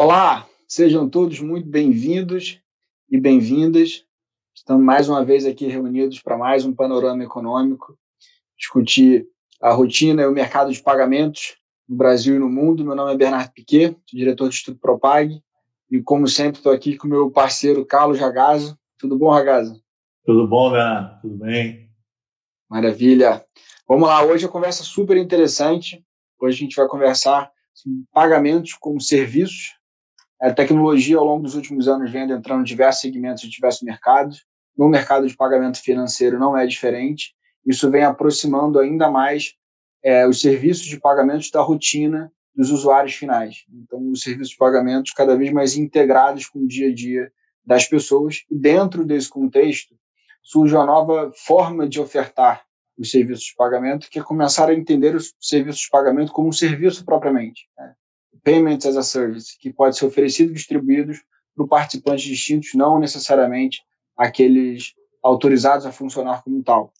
Olá, sejam todos muito bem-vindos e bem-vindas. Estamos mais uma vez aqui reunidos para mais um Panorama Econômico, discutir a rotina e o mercado de pagamentos no Brasil e no mundo. Meu nome é Bernardo Piquet, diretor do Instituto ProPague, e como sempre estou aqui com o meu parceiro Carlos Ragazzo. Tudo bom, Ragazzo? Tudo bom, Bernardo? Tudo bem? Maravilha. Vamos lá, hoje é uma conversa super interessante. Hoje a gente vai conversar sobre pagamentos como serviços. A tecnologia, ao longo dos últimos anos, vem entrando em diversos segmentos e diversos mercados. No mercado de pagamento financeiro não é diferente. Isso vem aproximando ainda mais os serviços de pagamentos da rotina dos usuários finais. Então, os serviços de pagamentos cada vez mais integrados com o dia a dia das pessoas. E dentro desse contexto, surge uma nova forma de ofertar os serviços de pagamento, que é começar a entender os serviços de pagamento como um serviço propriamente, né? Payments as a Service, que pode ser oferecido e distribuído para participantes distintos, não necessariamente aqueles autorizados a funcionar como tal.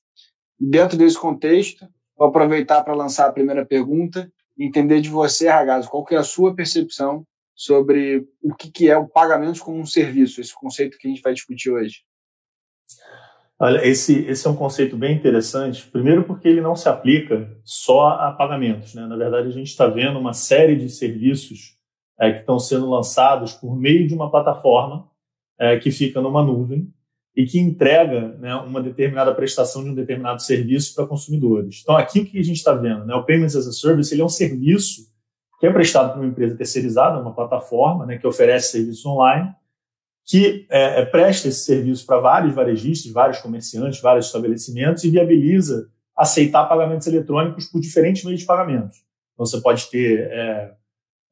Dentro desse contexto, vou aproveitar para lançar a primeira pergunta e entender de você, Ragazzo, qual que é a sua percepção sobre o que é o pagamento como um serviço, esse conceito que a gente vai discutir hoje. Olha, esse é um conceito bem interessante, primeiro porque ele não se aplica só a pagamentos, né? Na verdade, a gente está vendo uma série de serviços que estão sendo lançados por meio de uma plataforma que fica numa nuvem e que entrega, né, uma determinada prestação de um determinado serviço para consumidores. Então, aqui o que a gente está vendo, né? O Payments as a Service, ele é um serviço que é prestado por uma empresa terceirizada, uma plataforma, né, que oferece serviços online, que presta esse serviço para vários varejistas, vários comerciantes, vários estabelecimentos e viabiliza aceitar pagamentos eletrônicos por diferentes meios de pagamento. Então, você pode ter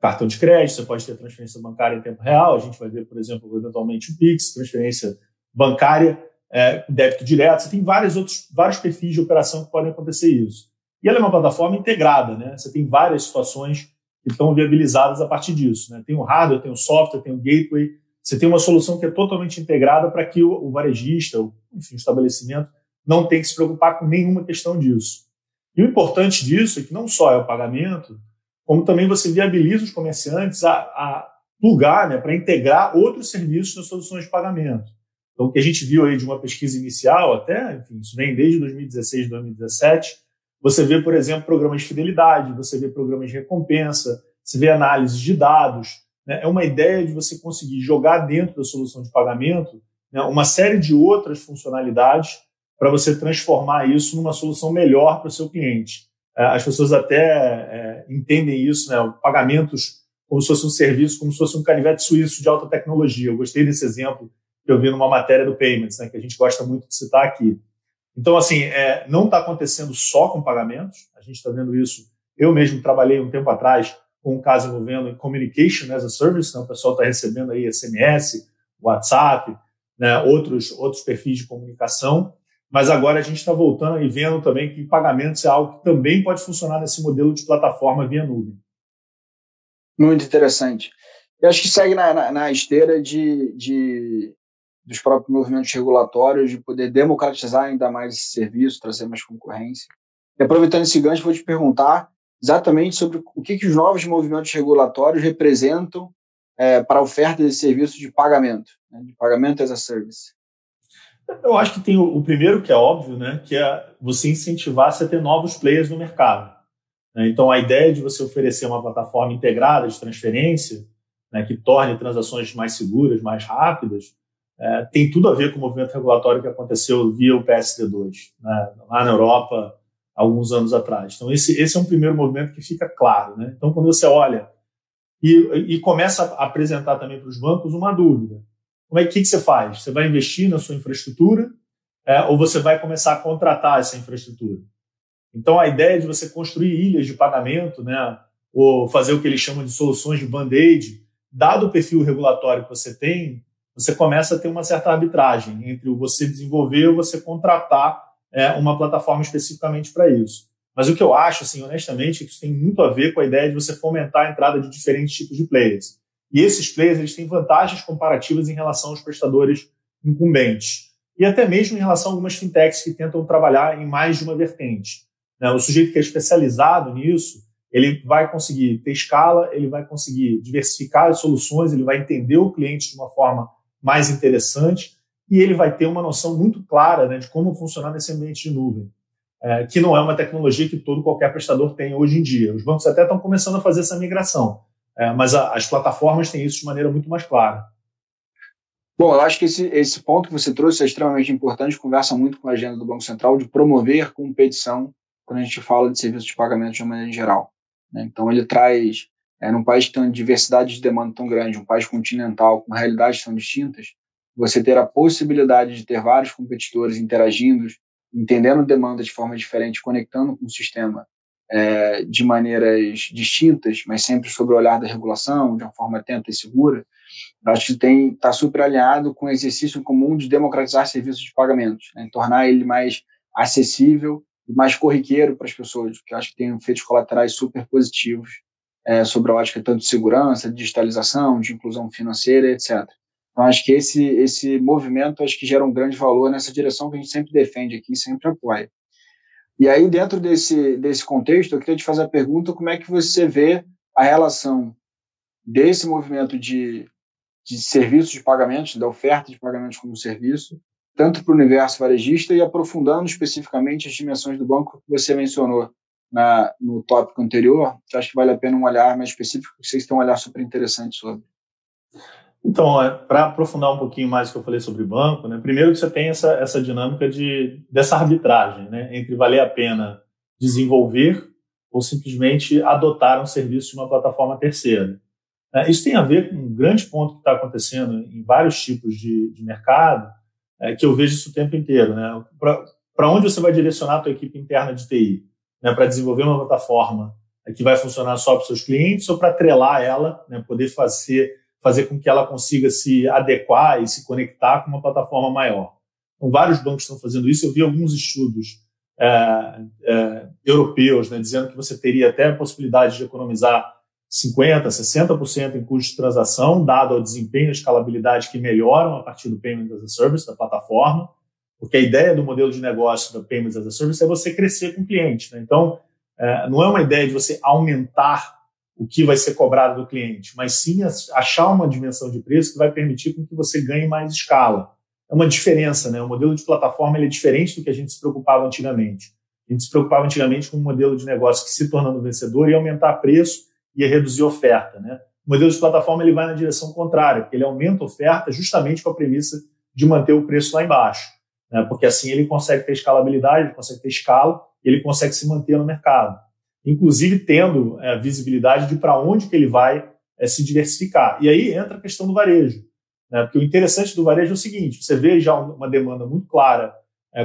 cartão de crédito, você pode ter transferência bancária em tempo real, a gente vai ver, por exemplo, eventualmente o PIX, transferência bancária, débito direto, você tem vários perfis de operação que podem acontecer isso. E ela é uma plataforma integrada, né? Você tem várias situações que estão viabilizadas a partir disso, né? Tem o hardware, tem o software, tem o gateway. Você tem uma solução que é totalmente integrada para que o varejista, o estabelecimento, não tenha que se preocupar com nenhuma questão disso. E o importante disso é que não só é o pagamento, como também você viabiliza os comerciantes a plugar, né, para integrar outros serviços nas soluções de pagamento. Então, o que a gente viu aí de uma pesquisa inicial até, enfim, isso vem desde 2016, 2017, você vê, por exemplo, programas de fidelidade, você vê programas de recompensa, você vê análise de dados. É uma ideia de você conseguir jogar dentro da solução de pagamento, né, uma série de outras funcionalidades para você transformar isso numa solução melhor para o seu cliente. As pessoas até entendem isso, né, pagamentos como se fosse um serviço, como se fosse um canivete suíço de alta tecnologia. Eu gostei desse exemplo que eu vi numa matéria do Payments, né, que a gente gosta muito de citar aqui. Então, assim, não está acontecendo só com pagamentos, a gente está vendo isso. Eu mesmo trabalhei um tempo atrás com um caso envolvendo Communication as a Service, né? O pessoal está recebendo aí SMS, WhatsApp, né? outros perfis de comunicação, mas agora a gente está voltando e vendo também que pagamentos é algo que também pode funcionar nesse modelo de plataforma via nuvem. Muito interessante. Eu acho que segue na esteira dos próprios movimentos regulatórios de poder democratizar ainda mais esse serviço, trazer mais concorrência. E aproveitando esse gancho, vou te perguntar exatamente sobre o que os novos movimentos regulatórios representam para a oferta desse serviço de pagamento, né, de pagamento as a service. Eu acho que tem o primeiro, que é óbvio, né, que é você incentivar a ter novos players no mercado. Então, a ideia de você oferecer uma plataforma integrada de transferência, né, que torne transações mais seguras, mais rápidas, tem tudo a ver com o movimento regulatório que aconteceu via o PSD2, né, lá na Europa, alguns anos atrás. Então, esse é um primeiro movimento que fica claro, né? Então, quando você olha e começa a apresentar também para os bancos uma dúvida, como é que você faz? Você vai investir na sua infraestrutura ou você vai começar a contratar essa infraestrutura? Então, a ideia de você construir ilhas de pagamento, né, ou fazer o que eles chamam de soluções de band-aid, dado o perfil regulatório que você tem, você começa a ter uma certa arbitragem entre você desenvolver ou você contratar uma plataforma especificamente para isso. Mas o que eu acho, assim, honestamente, é que isso tem muito a ver com a ideia de você fomentar a entrada de diferentes tipos de players. E esses players, eles têm vantagens comparativas em relação aos prestadores incumbentes. E até mesmo em relação a algumas fintechs que tentam trabalhar em mais de uma vertente, né? O sujeito que é especializado nisso, Ele vai conseguir ter escala, ele vai conseguir diversificar as soluções, ele vai entender o cliente de uma forma mais interessante e ele vai ter uma noção muito clara, né, de como funcionar nesse ambiente de nuvem, que não é uma tecnologia que todo qualquer prestador tem hoje em dia. Os bancos até estão começando a fazer essa migração, mas as plataformas têm isso de maneira muito mais clara. Bom, eu acho que esse ponto que você trouxe é extremamente importante, conversa muito com a agenda do Banco Central de promover competição quando a gente fala de serviços de pagamento de uma maneira geral. Então, ele traz, num país que tem uma diversidade de demanda tão grande, um país continental, com realidades tão distintas, você ter a possibilidade de ter vários competidores interagindo, entendendo demanda de forma diferente, conectando com o sistema de maneiras distintas, mas sempre sob o olhar da regulação, de uma forma atenta e segura, acho que está super alinhado com o exercício comum de democratizar serviços de pagamentos, né? Tornar ele mais acessível e mais corriqueiro para as pessoas, que acho que tem efeitos colaterais super positivos sobre a ótica tanto de segurança, de digitalização, de inclusão financeira, etc. Então, acho que esse movimento acho que gera um grande valor nessa direção que a gente sempre defende aqui e sempre apoia. E aí, dentro desse contexto, eu queria te fazer a pergunta, como é que você vê a relação desse movimento de serviços de pagamentos, da oferta de pagamentos como serviço, tanto para o universo varejista e aprofundando especificamente as dimensões do banco que você mencionou no tópico anterior, que acho que vale a pena um olhar mais específico, que vocês têm um olhar super interessante sobre. Então, para aprofundar um pouquinho mais o que eu falei sobre banco, né, primeiro que você tem essa dinâmica dessa arbitragem, né, entre valer a pena desenvolver ou simplesmente adotar um serviço de uma plataforma terceira. Isso tem a ver com um grande ponto que está acontecendo em vários tipos de mercado, que eu vejo isso o tempo inteiro, né? Para onde você vai direcionar a tua equipe interna de TI? Né? Para desenvolver uma plataforma que vai funcionar só para os seus clientes ou para atrelar ela, né? Poder fazer com que ela consiga se adequar e se conectar com uma plataforma maior. Então, vários bancos estão fazendo isso. Eu vi alguns estudos europeus, né? Dizendo que você teria até a possibilidade de economizar 50%, 60% em custo de transação, dado ao desempenho e escalabilidade que melhoram a partir do Payment as a Service, da plataforma, porque a ideia do modelo de negócio da Payment as a Service é você crescer com o cliente, né? Então, não é uma ideia de você aumentar o que vai ser cobrado do cliente, mas sim achar uma dimensão de preço que vai permitir com que você ganhe mais escala. É uma diferença, né? O modelo de plataforma ele é diferente do que a gente se preocupava antigamente. A gente se preocupava antigamente com um modelo de negócio que, se tornando vencedor, ia aumentar preço e reduzir oferta, né? O modelo de plataforma ele vai na direção contrária, porque ele aumenta a oferta justamente com a premissa de manter o preço lá embaixo, né? Porque assim ele consegue ter escalabilidade, ele consegue ter escala, ele consegue se manter no mercado, inclusive tendo visibilidade de para onde que ele vai se diversificar. E aí entra a questão do varejo, né? Porque o interessante do varejo é o seguinte, você vê já uma demanda muito clara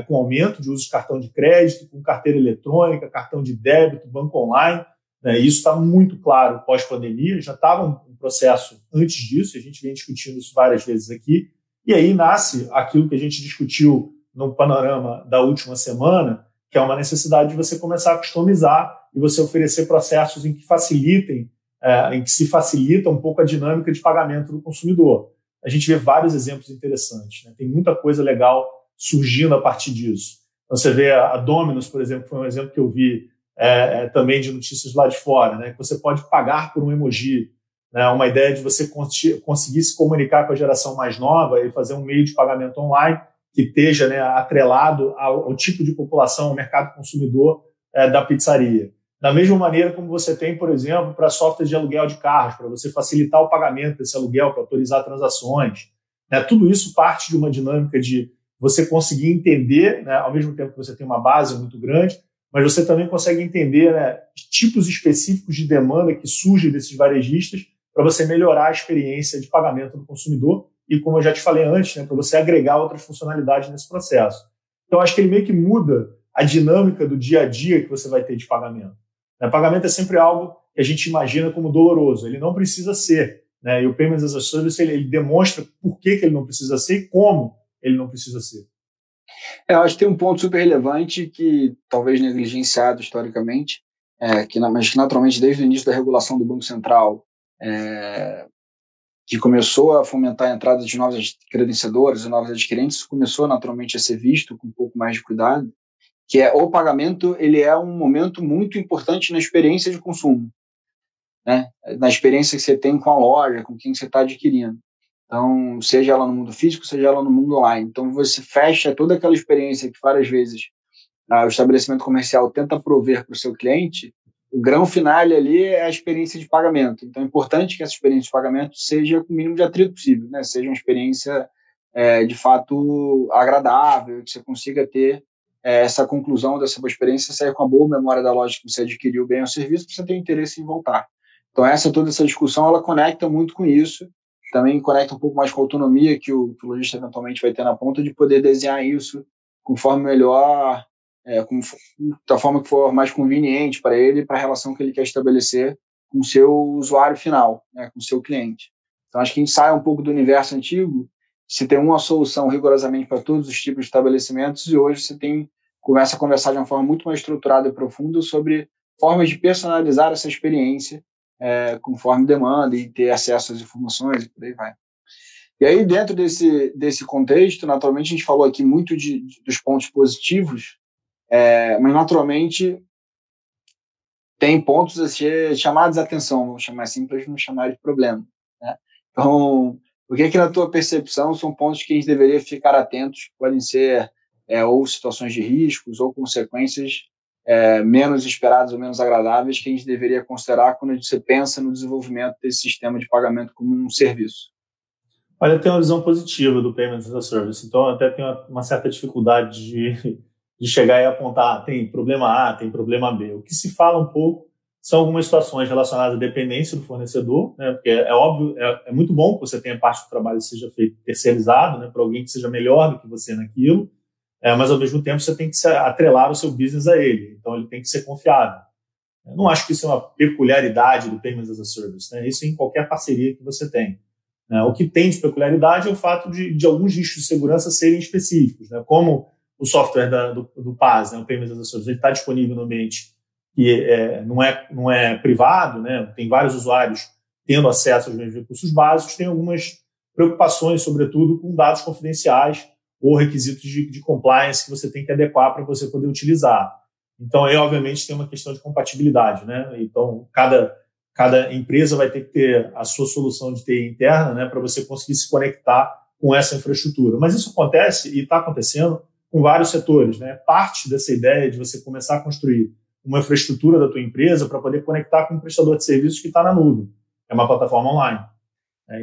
com aumento de uso de cartão de crédito, com carteira eletrônica, cartão de débito, banco online. Isso está muito claro pós-pandemia, já estava um processo antes disso, a gente vem discutindo isso várias vezes aqui, e aí nasce aquilo que a gente discutiu no panorama da última semana, que é uma necessidade de você começar a customizar e você oferecer processos em que facilitem, em que se facilita um pouco a dinâmica de pagamento do consumidor. A gente vê vários exemplos interessantes, né? Tem muita coisa legal surgindo a partir disso. Então, você vê a Dominos, por exemplo, que foi um exemplo que eu vi também de notícias lá de fora, né? Que você pode pagar por um emoji, né? Uma ideia de você conseguir se comunicar com a geração mais nova e fazer um meio de pagamento online que esteja, né, atrelado ao tipo de população, ao mercado consumidor da pizzaria. Da mesma maneira como você tem, por exemplo, para softwares de aluguel de carros, para você facilitar o pagamento desse aluguel, para autorizar transações, né? Tudo isso parte de uma dinâmica de você conseguir entender, né, ao mesmo tempo que você tem uma base muito grande, mas você também consegue entender, né, tipos específicos de demanda que surgem desses varejistas para você melhorar a experiência de pagamento do consumidor e, como eu já te falei antes, né, para você agregar outras funcionalidades nesse processo. Então, acho que ele meio que muda a dinâmica do dia a dia que você vai ter de pagamento. Pagamento é sempre algo que a gente imagina como doloroso. Ele não precisa ser, né? E o Payment as a Service ele demonstra por que ele não precisa ser e como ele não precisa ser. Eu acho que tem um ponto super relevante que talvez negligenciado historicamente, mas que naturalmente desde o início da regulação do Banco Central, que começou a fomentar a entrada de novos credenciadores e novos adquirentes, começou naturalmente a ser visto com um pouco mais de cuidado, que é o pagamento, ele é um momento muito importante na experiência de consumo, né? Na experiência que você tem com a loja, com quem você está adquirindo. Então, seja ela no mundo físico, seja ela no mundo online. Então, você fecha toda aquela experiência que várias vezes o estabelecimento comercial tenta prover para o seu cliente. O grão final ali é a experiência de pagamento. Então, é importante que essa experiência de pagamento seja com o mínimo de atrito possível, né? Seja uma experiência, de fato, agradável, que você consiga ter essa conclusão dessa boa experiência, sair com a boa memória da loja que você adquiriu bem ao serviço, para você ter interesse em voltar. Então, toda essa discussão, ela conecta muito com isso, também conecta um pouco mais com a autonomia que o lojista eventualmente vai ter na ponta, de poder desenhar isso conforme melhor, da forma que for mais conveniente para ele e para a relação que ele quer estabelecer com o seu usuário final, né, com o seu cliente. Então, acho que a gente sai um pouco do universo antigo, se tem uma solução rigorosamente para todos os tipos de estabelecimentos, e hoje você começa a conversar de uma forma muito mais estruturada e profunda sobre formas de personalizar essa experiência conforme demanda e ter acesso às informações e por aí vai. E aí, dentro desse contexto, naturalmente, a gente falou aqui muito dos pontos positivos, mas, naturalmente, tem pontos a ser chamados a atenção, vamos chamar assim, para não chamar de problema, né? Então, o que é que, na tua percepção, são pontos que a gente deveria ficar atentos, que podem ser ou situações de riscos ou consequências menos esperadas ou menos agradáveis que a gente deveria considerar quando você pensa no desenvolvimento desse sistema de pagamento como um serviço? Olha, eu tenho uma visão positiva do Payment as a Service, então eu até tenho uma certa dificuldade de chegar e apontar, tem problema A, tem problema B. O que se fala um pouco são algumas situações relacionadas à dependência do fornecedor, né? Porque é óbvio, é muito bom que você tenha parte do trabalho que seja feito terceirizado, né, para alguém que seja melhor do que você naquilo, mas ao mesmo tempo você tem que se atrelar o seu business a ele, então ele tem que ser confiável. Eu não acho que isso é uma peculiaridade do Payments as a Service, né? Isso em qualquer parceria que você tem. O que tem de peculiaridade é o fato de alguns riscos de segurança serem específicos, né? Como o software do PaaS, né, o Payments as a Service, ele está disponível no ambiente que não é privado, né, tem vários usuários tendo acesso aos mesmos recursos básicos, tem algumas preocupações, sobretudo, com dados confidenciais ou requisitos de compliance que você tem que adequar para você poder utilizar. Então, aí, obviamente, tem uma questão de compatibilidade, né? Então, cada empresa vai ter que ter a sua solução de TI interna, né, para você conseguir se conectar com essa infraestrutura. Mas isso acontece e está acontecendo com vários setores, né? Parte dessa ideia de você começar a construir uma infraestrutura da tua empresa para poder conectar com um prestador de serviços que está na nuvem. É uma plataforma online.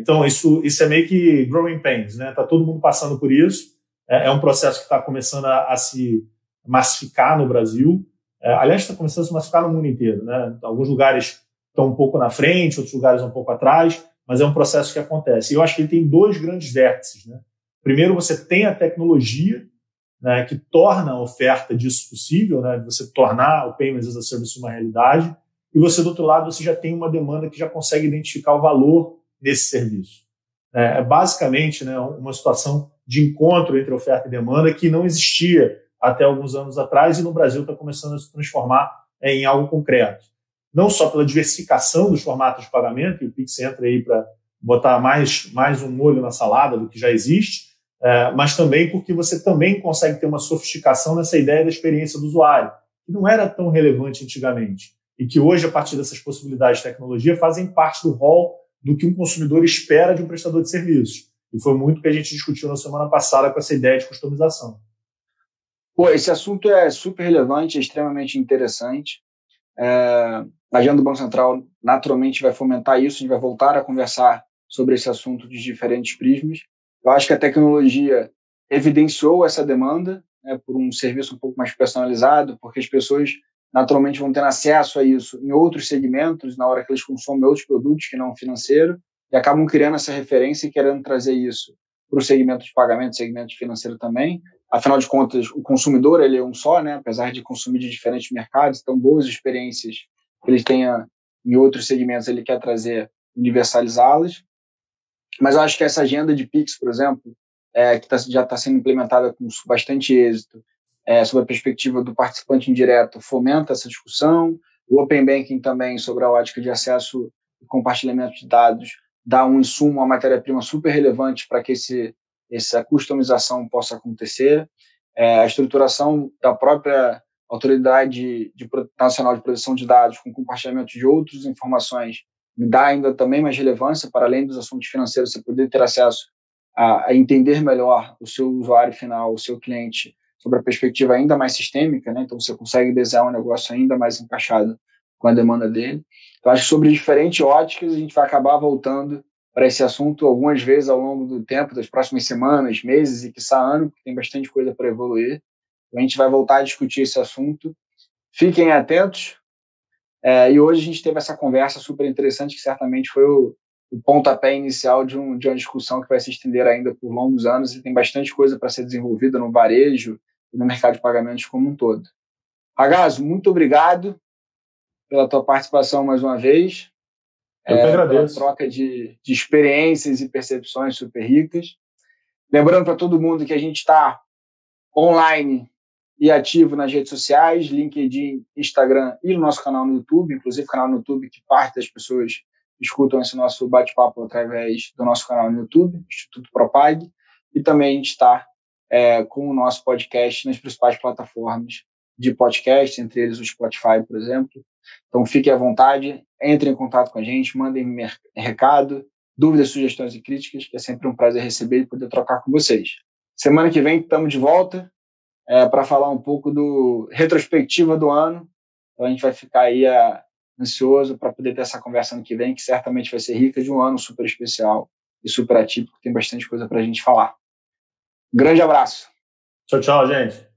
Então, isso é meio que growing pains, né? Está todo mundo passando por isso. É um processo que está começando a se massificar no Brasil. Aliás, está começando a se massificar no mundo inteiro, né? Alguns lugares estão um pouco na frente, outros lugares um pouco atrás, mas é um processo que acontece. E eu acho que ele tem dois grandes vértices, né? Primeiro, você tem a tecnologia, né, que torna a oferta disso possível, né, de você tornar o Payments as a Service uma realidade, e você, do outro lado, você já tem uma demanda que já consegue identificar o valor desse serviço. É basicamente, né, uma situação de encontro entre oferta e demanda que não existia até alguns anos atrás e no Brasil está começando a se transformar em algo concreto. Não só pela diversificação dos formatos de pagamento, e o PIX entra aí para botar mais um molho na salada do que já existe, mas também porque você também consegue ter uma sofisticação nessa ideia da experiência do usuário, que não era tão relevante antigamente, e que hoje, a partir dessas possibilidades de tecnologia, fazem parte do rol do que um consumidor espera de um prestador de serviços. E foi muito que a gente discutiu na semana passada com essa ideia de customização. Pô, esse assunto é super relevante, é extremamente interessante. A agenda do Banco Central, naturalmente, vai fomentar isso, a gente vai voltar a conversar sobre esse assunto de diferentes prismas. Eu acho que a tecnologia evidenciou essa demanda, né, por um serviço um pouco mais personalizado, porque as pessoas naturalmente vão ter acesso a isso em outros segmentos, na hora que eles consomem outros produtos que não o financeiro, e acabam criando essa referência e querendo trazer isso para o segmento de pagamento, segmento financeiro também. Afinal de contas, o consumidor ele é um só, né, apesar de consumir de diferentes mercados, então boas experiências que ele tenha em outros segmentos, ele quer trazer, universalizá-las. Mas eu acho que essa agenda de PIX, por exemplo, que já está sendo implementada com bastante êxito, sob a perspectiva do participante indireto, fomenta essa discussão. O Open Banking também, sobre a ótica de acesso e compartilhamento de dados, dá um insumo, uma matéria-prima super relevante para que essa customização possa acontecer. a estruturação da própria Autoridade Nacional de Proteção de Dados com compartilhamento de outras informações me dá ainda também mais relevância, para além dos assuntos financeiros, você poder ter acesso a entender melhor o seu usuário final, o seu cliente, sobre a perspectiva ainda mais sistêmica, né? Então você consegue desenhar um negócio ainda mais encaixado com a demanda dele. Então acho que sobre diferentes óticas a gente vai acabar voltando para esse assunto algumas vezes ao longo do tempo, das próximas semanas, meses e quiçá ano, porque tem bastante coisa para evoluir. Então, a gente vai voltar a discutir esse assunto. Fiquem atentos. E hoje a gente teve essa conversa super interessante, que certamente foi o pontapé inicial de uma discussão que vai se estender ainda por longos anos e tem bastante coisa para ser desenvolvida no varejo e no mercado de pagamentos como um todo. Ragazzo, muito obrigado pela tua participação mais uma vez. Eu que agradeço. Pela troca de experiências e percepções super ricas. Lembrando para todo mundo que a gente está online e ativo nas redes sociais, LinkedIn, Instagram e no nosso canal no YouTube, inclusive o canal no YouTube que parte das pessoas escutam esse nosso bate-papo através do nosso canal no YouTube, Instituto ProPague, e também a gente está com o nosso podcast nas principais plataformas de podcast, entre eles o Spotify, por exemplo. Então fiquem à vontade, entrem em contato com a gente, mandem recado, dúvidas, sugestões e críticas, que é sempre um prazer receber e poder trocar com vocês. Semana que vem estamos de volta, para falar um pouco do retrospectiva do ano. Então a gente vai ficar aí ansioso para poder ter essa conversa ano que vem, que certamente vai ser rica, de um ano super especial e super atípico. Tem bastante coisa para a gente falar. Grande abraço. Tchau, tchau, gente.